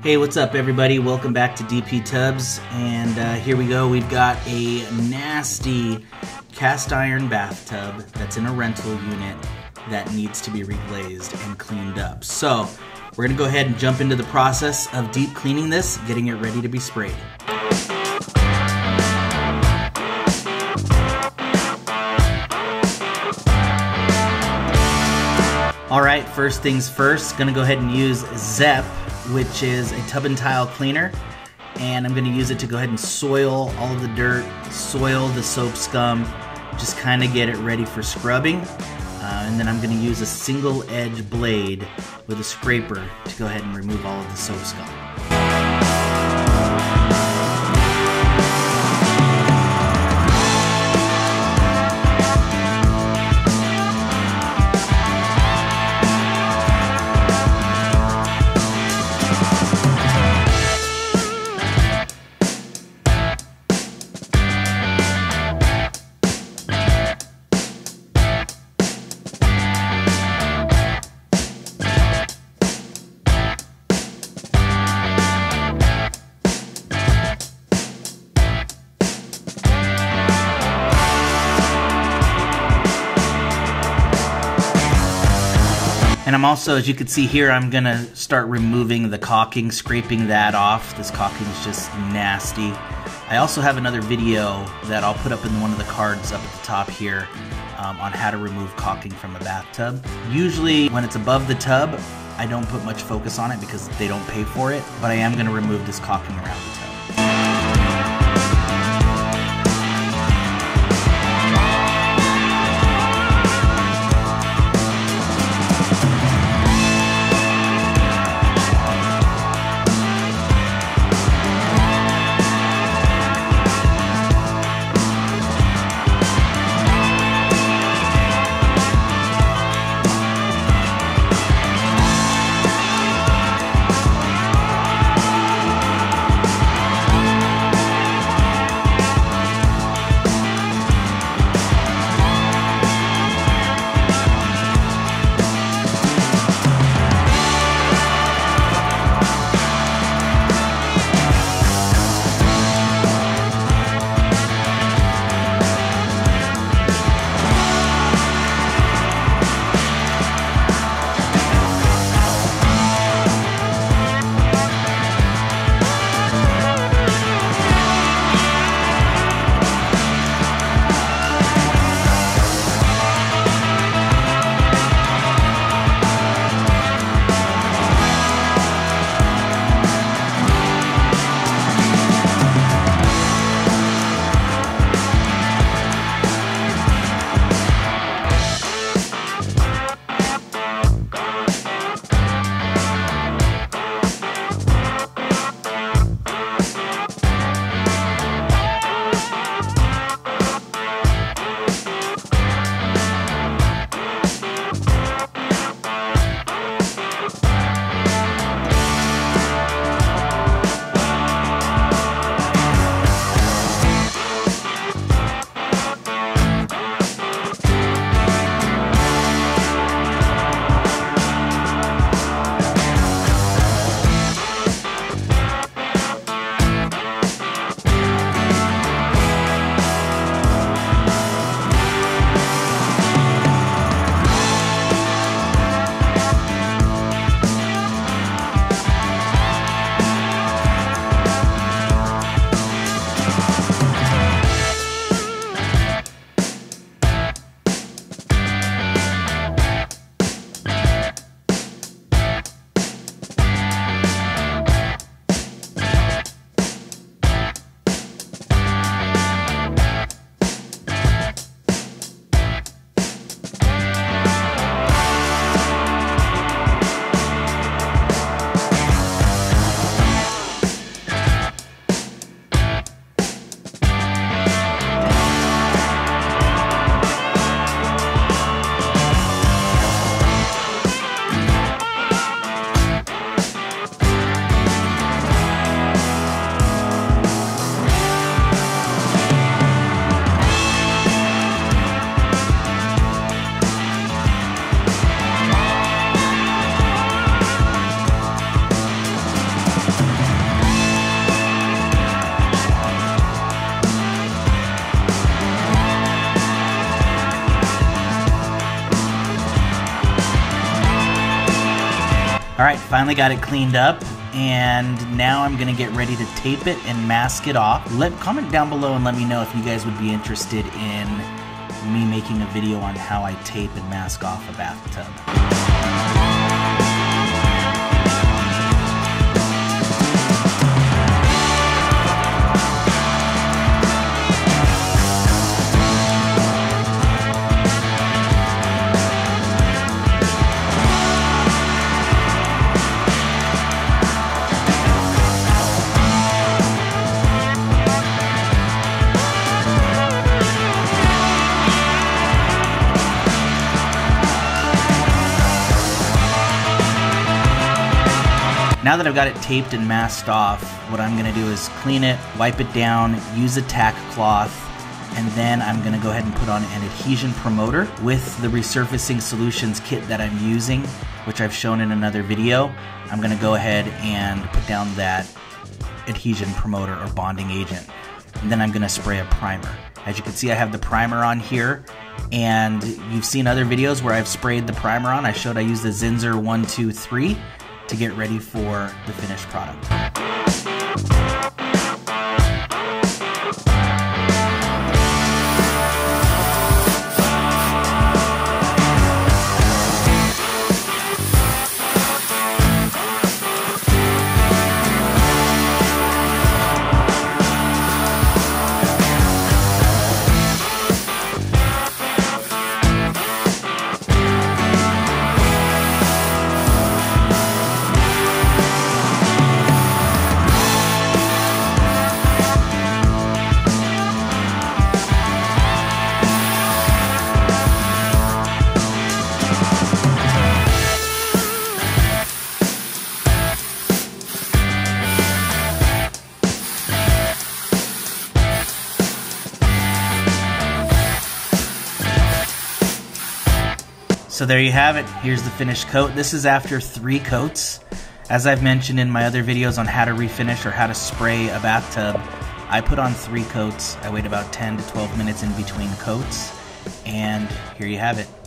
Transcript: Hey, what's up everybody? Welcome back to DP Tubs, and here we go. We've got a nasty cast iron bathtub that's in a rental unit that needs to be reglazed and cleaned up. So we're gonna go ahead and jump into the process of deep cleaning this, getting it ready to be sprayed. All right, first things first, gonna go ahead and use Zep, which is a tub and tile cleaner, and I'm gonna use it to go ahead and soil all of the dirt, soil the soap scum, just kinda get it ready for scrubbing. And then I'm gonna use a single edge blade with a scraper to go ahead and remove all of the soap scum. And I'm also, as you can see here, I'm gonna start removing the caulking, scraping that off. This caulking is just nasty. I also have another video that I'll put up in one of the cards up at the top here on how to remove caulking from a bathtub. Usually when it's above the tub, I don't put much focus on it because they don't pay for it, but I am gonna remove this caulking around the tub. Alright, finally got it cleaned up, and now I'm going to get ready to tape it and mask it off. Comment down below and let me know if you guys would be interested in me making a video on how I tape and mask off a bathtub. Now that I've got it taped and masked off, what I'm going to do is clean it, wipe it down, use a tack cloth, and then I'm going to go ahead and put on an adhesion promoter with the resurfacing solutions kit that I'm using, which I've shown in another video. I'm going to go ahead and put down that adhesion promoter or bonding agent, and then I'm going to spray a primer. As you can see, I have the primer on here, and you've seen other videos where I've sprayed the primer on. I showed I used the Zinsser 1, 2, 3. To get ready for the finished product. So there you have it. Here's the finished coat. This is after 3 coats. As I've mentioned in my other videos on how to refinish or how to spray a bathtub, I put on 3 coats. I wait about 10 to 12 minutes in between coats, and here you have it.